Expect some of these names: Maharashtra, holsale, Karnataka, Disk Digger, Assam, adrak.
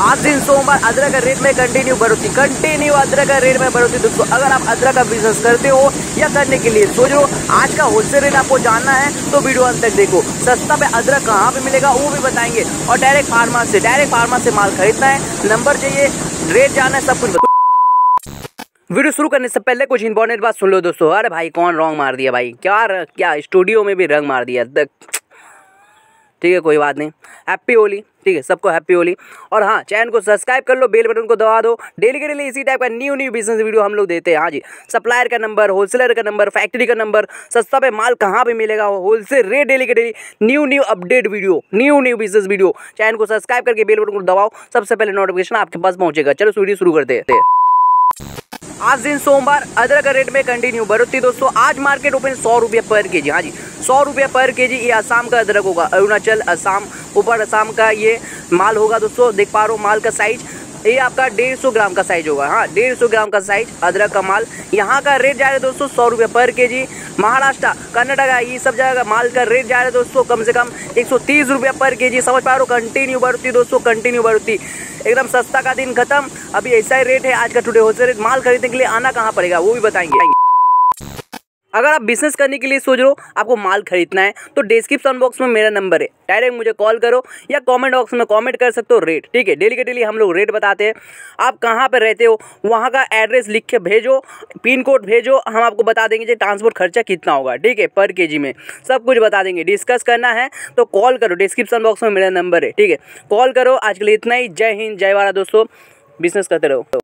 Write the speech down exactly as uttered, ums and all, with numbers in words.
आज दिन सोमवार अदरक का रेट में कंटिन्यू बढ़ोतरी कंटिन्यू अदरक का रेट में बढ़ोतरी। दोस्तों अगर आप अदरक का बिजनेस करते हो या करने के लिए सोच रहे हो, आज का होलसेल रेट आपको जानना है तो वीडियो अंत तक देखो। सस्ता पे अदरक कहाँ पे मिलेगा वो भी बताएंगे, और डायरेक्ट फार्मा से डायरेक्ट फार्मा से माल खरीदना है, नंबर चाहिए, रेट जानना है, सब कुछ। वीडियो शुरू करने से पहले कुछ इंपॉर्टेंट बात सुन लो दोस्तों। अरे भाई कौन रंग मार दिया भाई, क्या क्या स्टूडियो में भी रंग मार दिया। ठीक है कोई बात नहीं, हैप्पी होली। ठीक है सबको हैप्पी होली। और हाँ चैनल को सब्सक्राइब कर लो, बेल बटन को दबा दो। डेली के डेली इसी टाइप का न्यू न्यू बिजनेस वीडियो हम लोग देते हैं। हाँ जी, सप्लायर का नंबर, होलसेलर का नंबर, फैक्ट्री का नंबर, सस्ता पे माल कहाँ पे मिलेगा, होलसेल रेट, डेली के daily new new update video, new new business video. Channel को सब्सक्राइब करके बेल बटन को दबाओ, सबसे पहले नोटिफिकेशन आपके पास पहुँचेगा। चलो वीडियो शुरू करते हैं। आज दिन सोमवार अदरक का रेट में कंटिन्यू बढ़ोतरी। दोस्तों आज मार्केट ओपन सौ रुपये पर के जी। हाँ जी सौ रुपये पर के जी ये असम का अदरक होगा, अरुणाचल असम ऊपर असम का ये माल होगा। दोस्तों देख पा रहे हो माल का साइज, ये आपका डेढ़ सौ ग्राम का साइज होगा। हाँ डेढ़ सौ ग्राम का साइज अदरक का माल, यहाँ का रेट जा रहा है दोस्तों सौ रुपये पर के जी। महाराष्ट्र, कर्नाटका ये सब जगह का माल का रेट जा रहा है दोस्तों कम से कम एक सौ तीस रुपये पर के जी। समझ पा रहे हो, कंटिन्यू बढ़ती दोस्तों, कंटिन्यू बढ़ती। एकदम सस्ता का दिन खत्म, अभी ऐसा ही रेट है आज का टुडे होलसेल रेट। माल खरीदने के लिए आना कहाँ पड़ेगा वो भी बताएंगे। अगर आप बिजनेस करने के लिए सोच रहे हो, आपको माल खरीदना है तो डिस्क्रिप्शन बॉक्स में मेरा नंबर है, डायरेक्ट मुझे कॉल करो या कमेंट बॉक्स में कमेंट कर सकते हो रेट। ठीक है डेली के डेली हम लोग रेट बताते हैं। आप कहाँ पर रहते हो वहाँ का एड्रेस लिख के भेजो, पिन कोड भेजो, हम आपको बता देंगे कि ट्रांसपोर्ट खर्चा कितना होगा। ठीक है पर के जी में सब कुछ बता देंगे। डिस्कस करना है तो कॉल करो, डिस्क्रिप्शन बॉक्स में मेरा नंबर है। ठीक है कॉल करो। आज के लिए इतना ही। जय हिंद जय भारत दोस्तों, बिजनेस करते रहो।